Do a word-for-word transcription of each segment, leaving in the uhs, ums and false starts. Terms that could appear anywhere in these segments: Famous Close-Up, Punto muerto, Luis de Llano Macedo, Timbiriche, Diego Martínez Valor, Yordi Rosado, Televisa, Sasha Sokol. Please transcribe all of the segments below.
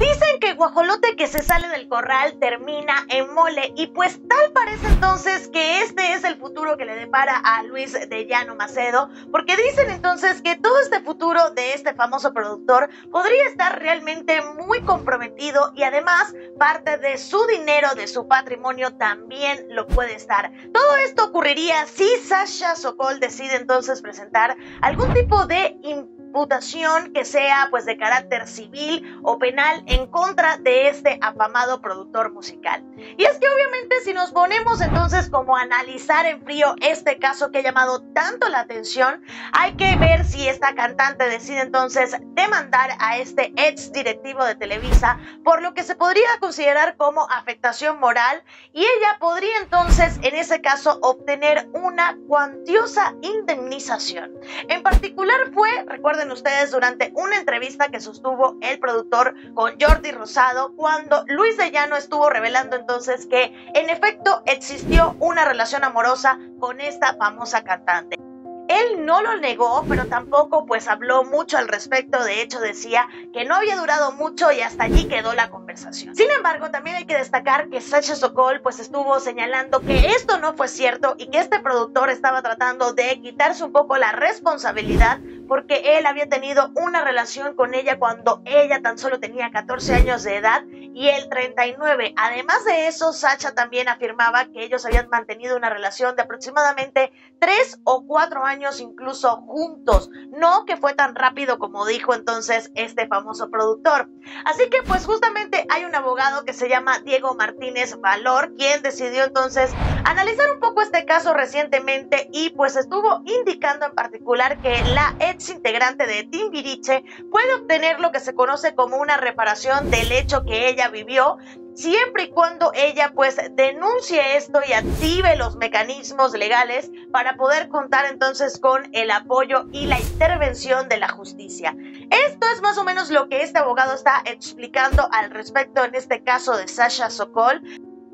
Dicen que el guajolote que se sale del corral termina en mole, y pues tal parece entonces que este es el futuro que le depara a Luis de Llano Macedo, porque dicen entonces que todo este futuro de este famoso productor podría estar realmente muy comprometido, y además parte de su dinero, de su patrimonio, también lo puede estar. Todo esto ocurriría si Sasha Sokol decide entonces presentar algún tipo de impuesto imputación que sea pues de carácter civil o penal en contra de este afamado productor musical. Y es que obviamente si nos ponemos entonces como a analizar en frío este caso que ha llamado tanto la atención, hay que ver si esta cantante decide entonces demandar a este ex directivo de Televisa por lo que se podría considerar como afectación moral, y ella podría entonces en ese caso obtener una cuantiosa indemnización. En particular fue, recuerden ustedes, durante una entrevista que sostuvo el productor con Yordi Rosado, cuando Luis de Llano estuvo revelando entonces que en efecto existió una relación amorosa con esta famosa cantante. Él no lo negó, pero tampoco pues habló mucho al respecto. De hecho decía que no había durado mucho y hasta allí quedó la conversación. Sin embargo, también hay que destacar que Sasha Sokol pues estuvo señalando que esto no fue cierto y que este productor estaba tratando de quitarse un poco la responsabilidad porque él había tenido una relación con ella cuando ella tan solo tenía catorce años de edad y él treinta y nueve. Además de eso, Sasha también afirmaba que ellos habían mantenido una relación de aproximadamente tres o cuatro años incluso juntos, no que fue tan rápido como dijo entonces este famoso productor. Así que pues justamente hay un abogado que se llama Diego Martínez Valor, quien decidió entonces analizar un poco este caso recientemente y pues estuvo indicando en particular que la ex integrante de Timbiriche puede obtener lo que se conoce como una reparación del hecho que ella vivió, siempre y cuando ella pues denuncie esto y active los mecanismos legales para poder contar entonces con el apoyo y la intervención de la justicia. Esto es más o menos lo que este abogado está explicando al respecto en este caso de Sasha Sokol.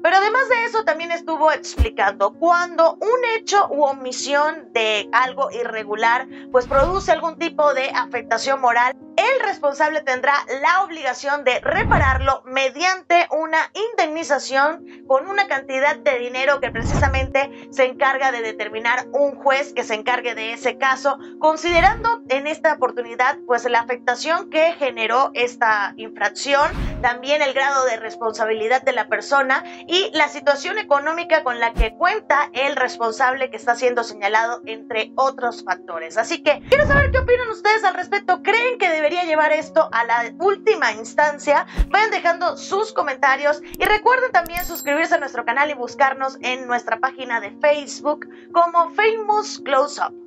Pero además de eso también estuvo explicando cuando un hecho u omisión de algo irregular pues produce algún tipo de afectación moral, el responsable tendrá la obligación de repararlo mediante una indemnización con una cantidad de dinero que precisamente se encarga de determinar un juez que se encargue de ese caso, considerando en esta oportunidad pues la afectación que generó esta infracción, también el grado de responsabilidad de la persona y la situación económica con la que cuenta el responsable que está siendo señalado, entre otros factores. Así que quiero saber qué opinan ustedes al respecto. ¿Creen que debería llevar esto a la última instancia? Vayan dejando sus comentarios y recuerden también suscribirse a nuestro canal y buscarnos en nuestra página de Facebook como Famous Close-Up.